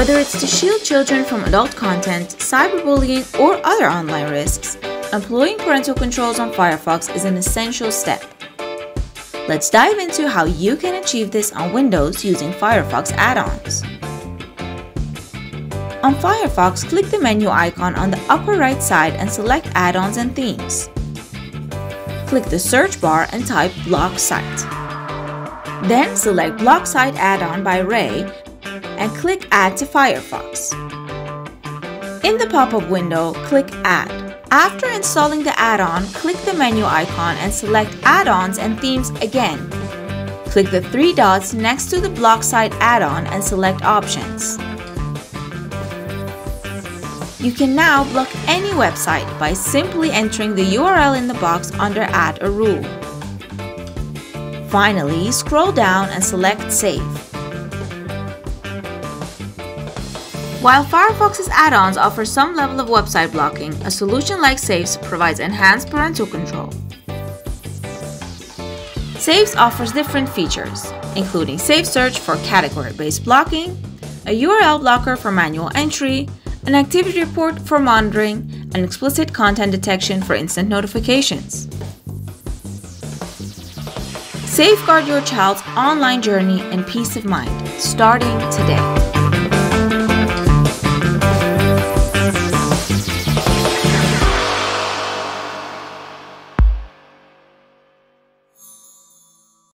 whether it's to shield children from adult content, cyberbullying, or other online risks. Employing parental controls on Firefox is an essential step. Let's dive into how you can achieve this on Windows using Firefox add-ons. On Firefox, click the menu icon on the upper right side and select Add-ons and Themes. Click the search bar and type Block Site. Then select Block Site Add-on by Ray and click Add to Firefox. In the pop-up window, click Add. After installing the add-on, click the menu icon and select Add-ons and Themes again. Click the three dots next to the Block Site add-on and select Options. You can now block any website by simply entering the URL in the box under Add a Rule. Finally, scroll down and select Save. While Firefox's add-ons offer some level of website blocking, a solution like Safes provides enhanced parental control. Safes offers different features, including Safe Search for category-based blocking, a URL blocker for manual entry, an activity report for monitoring, and explicit content detection for instant notifications. Safeguard your child's online journey in peace of mind, starting today.